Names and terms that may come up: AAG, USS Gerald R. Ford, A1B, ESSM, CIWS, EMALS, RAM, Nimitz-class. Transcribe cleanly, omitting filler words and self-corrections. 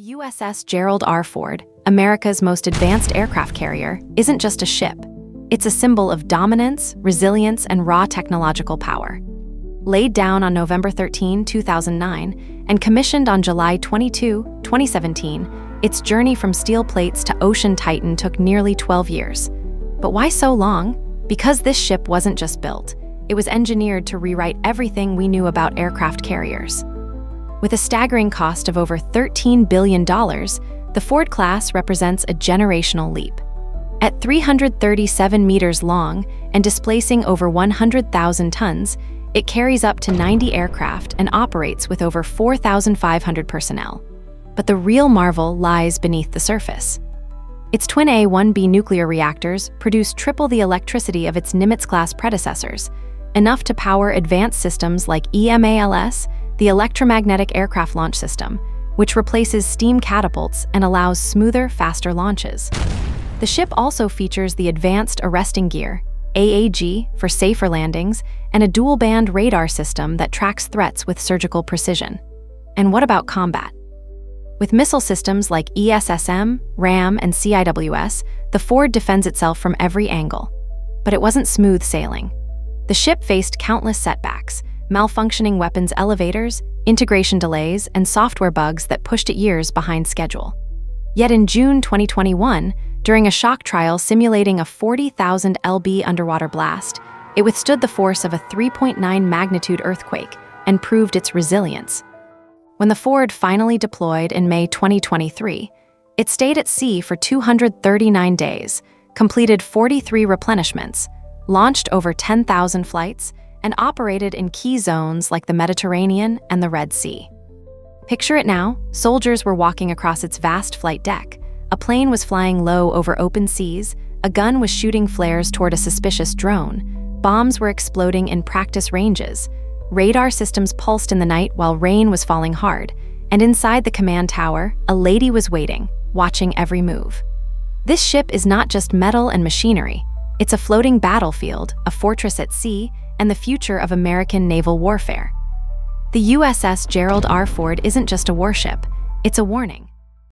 The USS Gerald R. Ford, America's most advanced aircraft carrier, isn't just a ship. It's a symbol of dominance, resilience, and raw technological power. Laid down on November 13, 2009, and commissioned on July 22, 2017, its journey from steel plates to ocean titan took nearly 12 years. But why so long? Because this ship wasn't just built. It was engineered to rewrite everything we knew about aircraft carriers. With a staggering cost of over $13 billion, the Ford class represents a generational leap. At 337 meters long and displacing over 100,000 tons, it carries up to 90 aircraft and operates with over 4,500 personnel. But the real marvel lies beneath the surface. Its twin A1B nuclear reactors produce triple the electricity of its Nimitz-class predecessors, enough to power advanced systems like EMALS, the Electromagnetic Aircraft Launch System, which replaces steam catapults and allows smoother, faster launches. The ship also features the Advanced Arresting Gear, AAG, for safer landings, and a dual-band radar system that tracks threats with surgical precision. And what about combat? With missile systems like ESSM, RAM, and CIWS, the Ford defends itself from every angle. But it wasn't smooth sailing. The ship faced countless setbacks, malfunctioning weapons elevators, integration delays, and software bugs that pushed it years behind schedule. Yet in June 2021, during a shock trial simulating a 40,000 lb underwater blast, it withstood the force of a 3.9 magnitude earthquake and proved its resilience. When the Ford finally deployed in May 2023, it stayed at sea for 239 days, completed 43 replenishments, launched over 10,000 flights, and operated in key zones like the Mediterranean and the Red Sea. Picture it now, soldiers were walking across its vast flight deck, a plane was flying low over open seas, a gun was shooting flares toward a suspicious drone, bombs were exploding in practice ranges, radar systems pulsed in the night while rain was falling hard, and inside the command tower, a lady was waiting, watching every move. This ship is not just metal and machinery, it's a floating battlefield, a fortress at sea, and the future of American naval warfare. The USS Gerald R. Ford isn't just a warship, it's a warning.